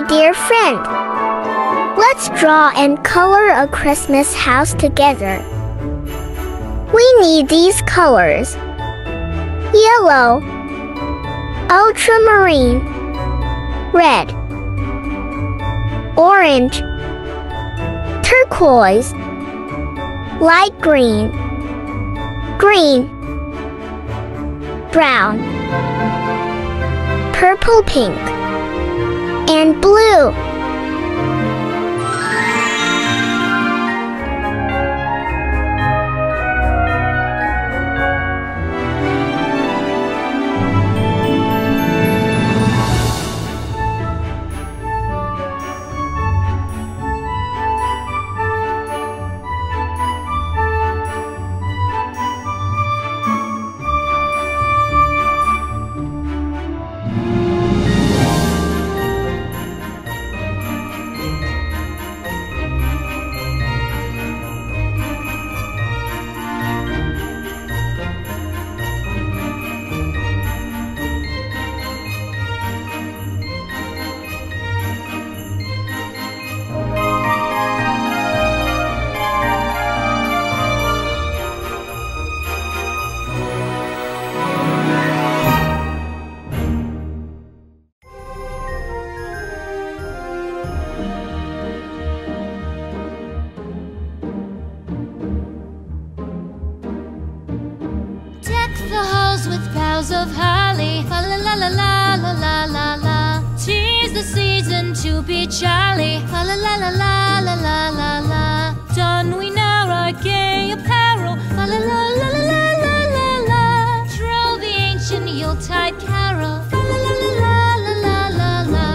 my dear friend. Let's draw and color a Christmas house together. We need these colors: yellow, ultramarine, red, orange, turquoise, light green, green, brown, purple, pink, and blue. With boughs of holly, fa la la la la la la la la. 'Tis the season to be jolly, fa la la la la la la la la. Don we now our gay apparel, fa la la la la la la la la. Troll the ancient Yuletide carol, fa la la la la la la la la.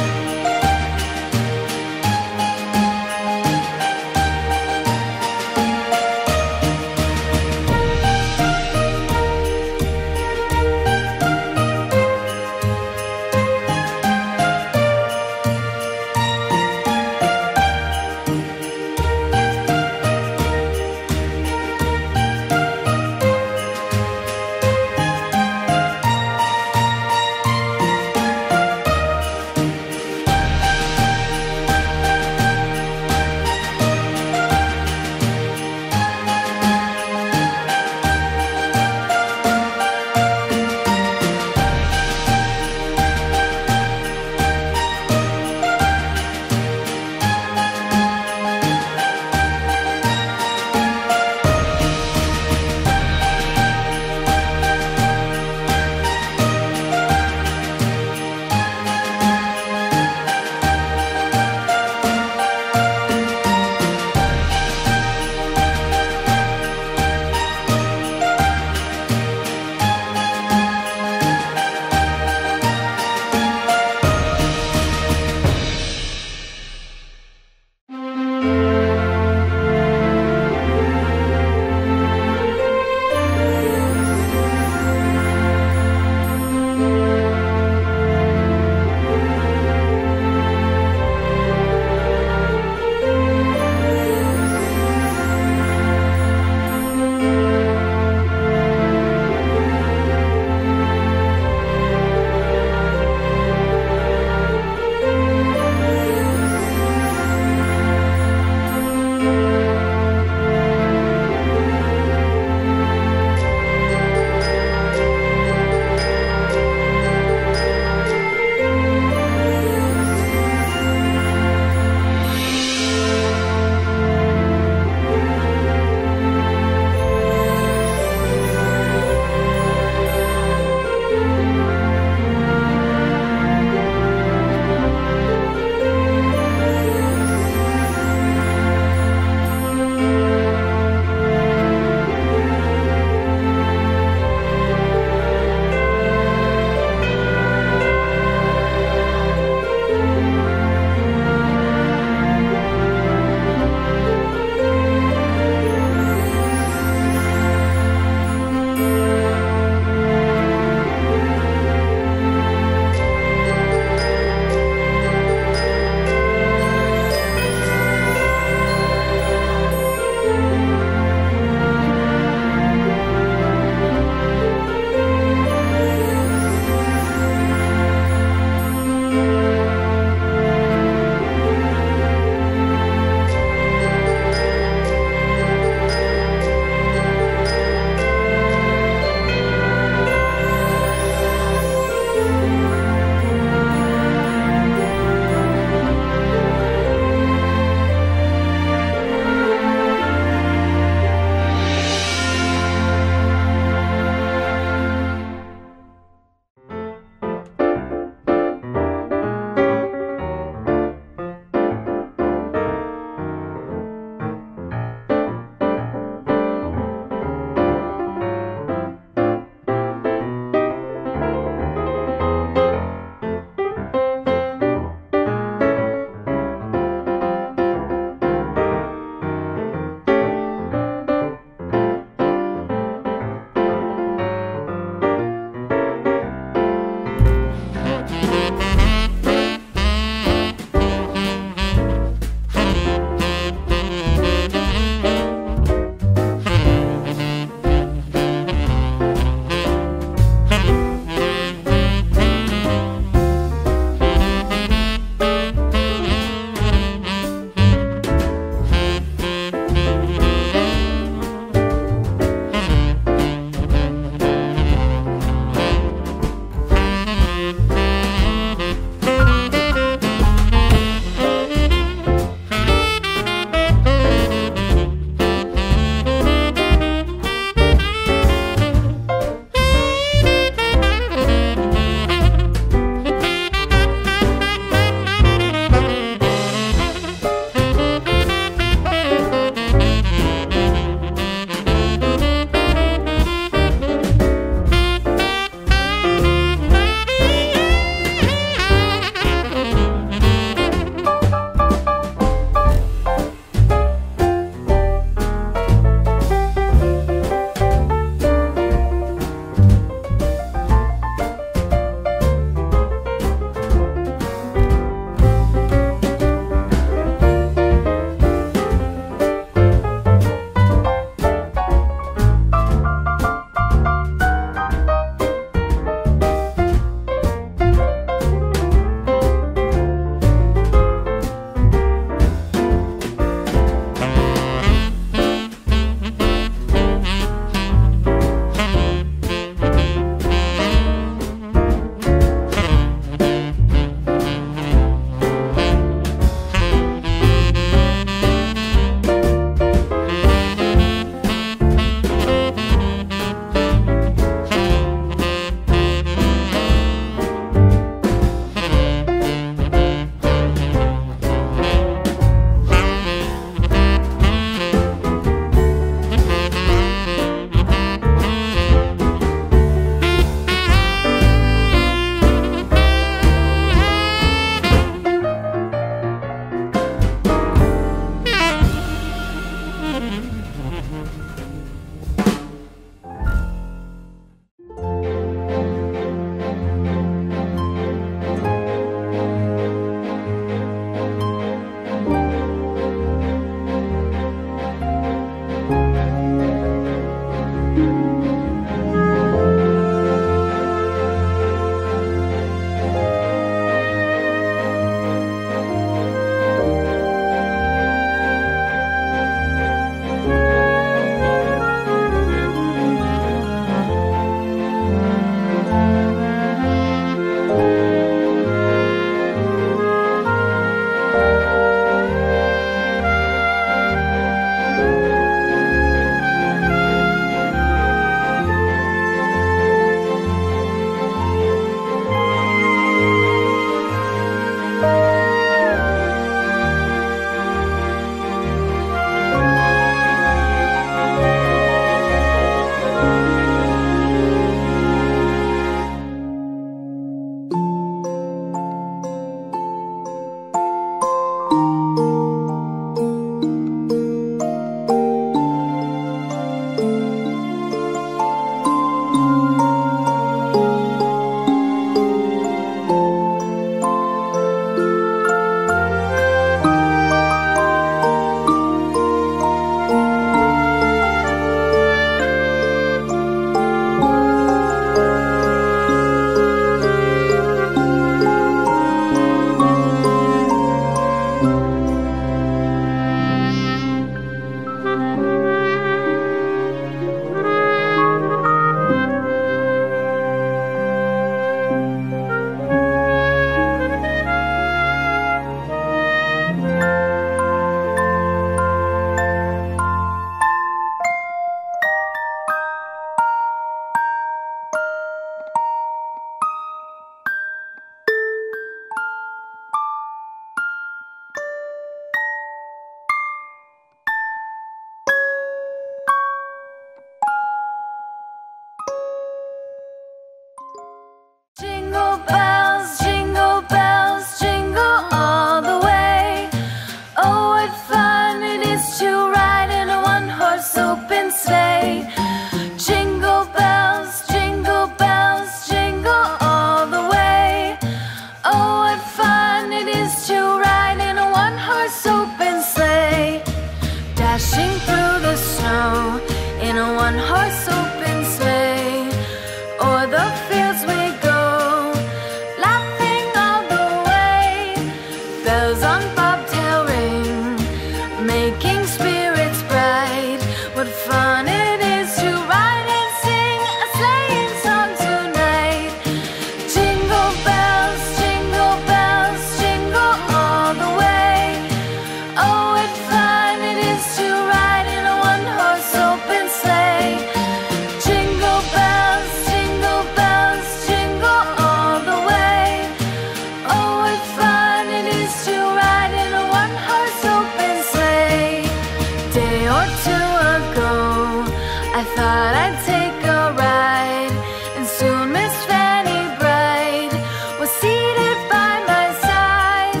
thought I'd take a ride, and soon Miss Fanny Bride was seated by my side.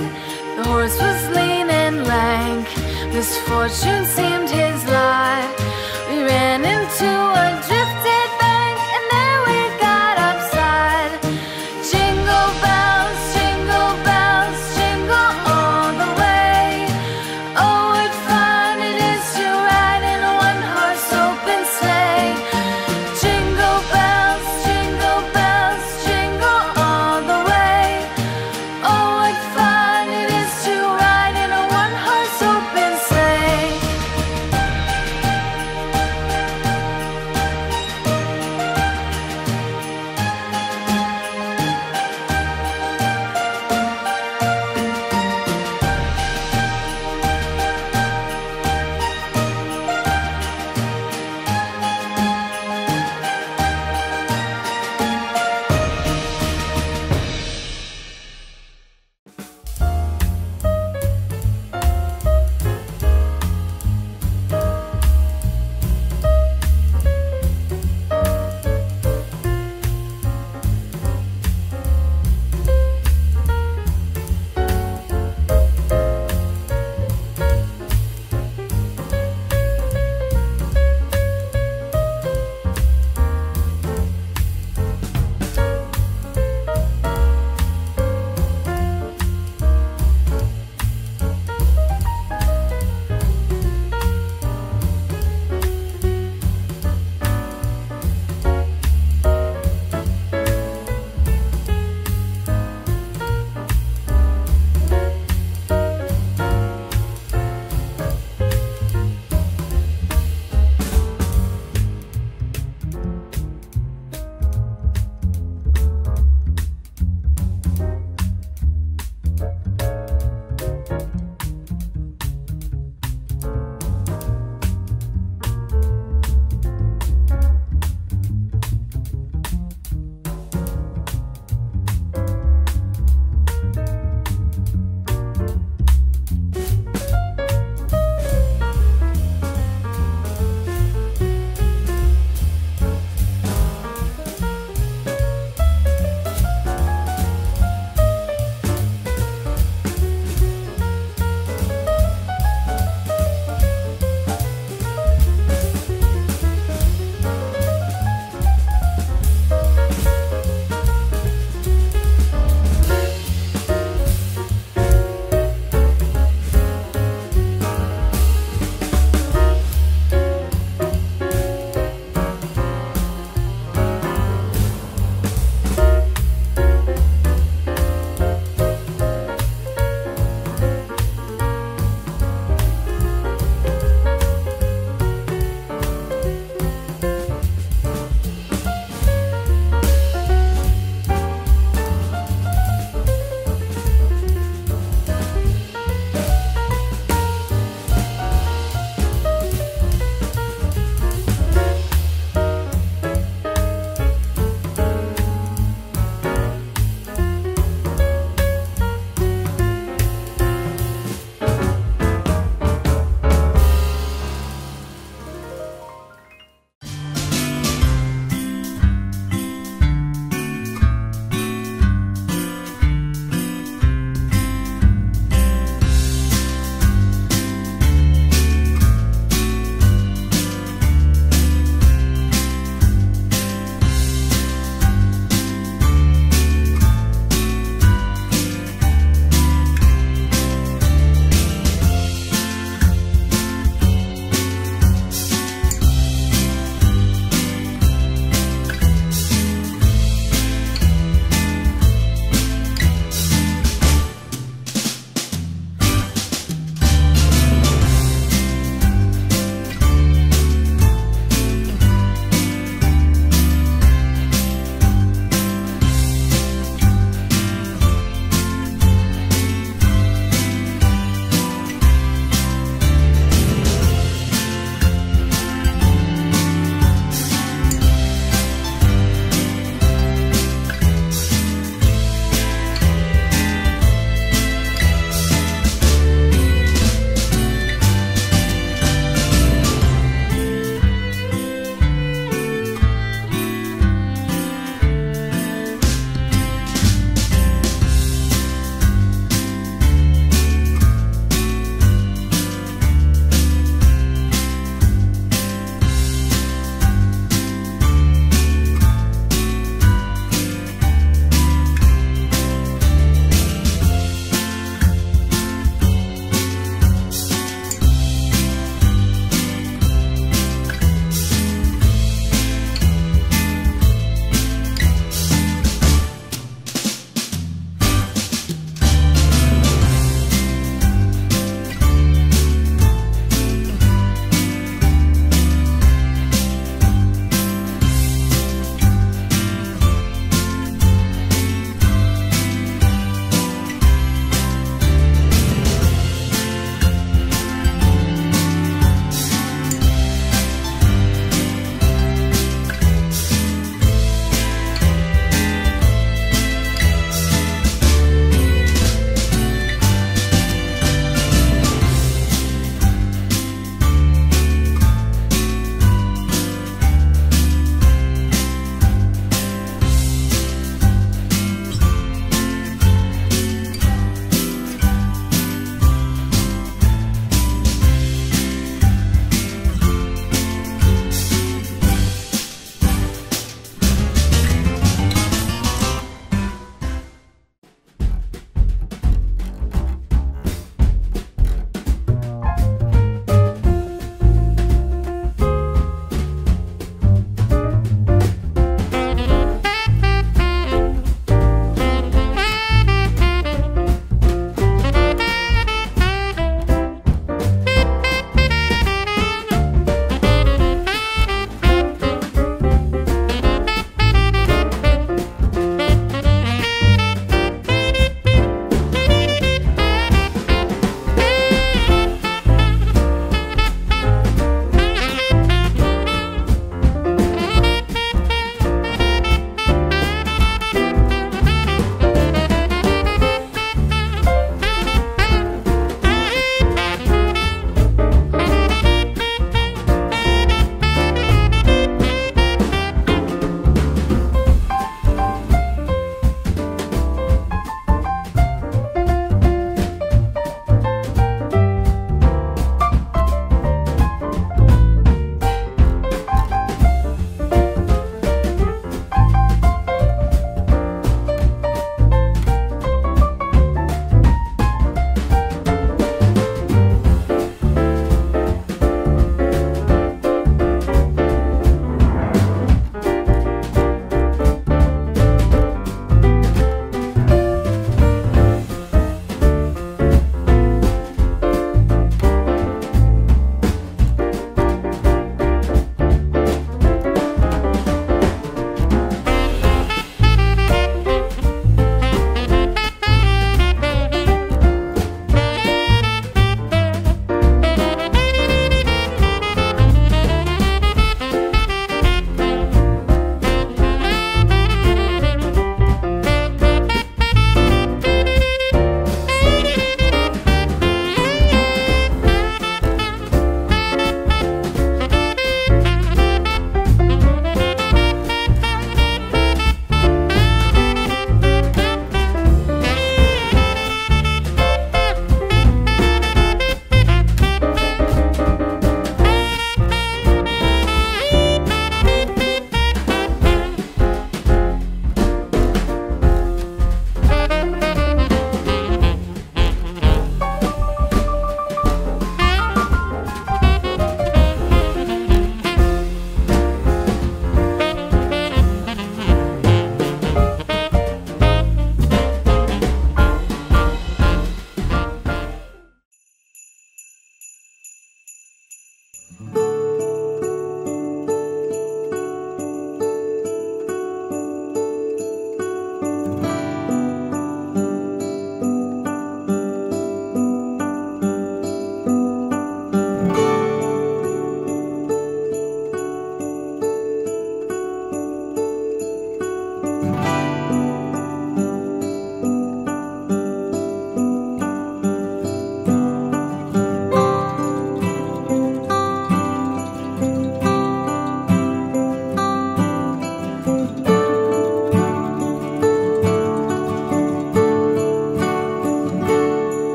The horse was lean and lank, misfortune seemed his lot. We ran into a drifted bank, and there we got upside. Jingle bells, jingle bells, jingle all the way. Oh, what fun it is to ride in a one-horse open sleigh. Jingle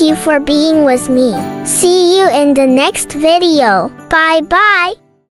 Thank you for being with me. See you in the next video. Bye bye.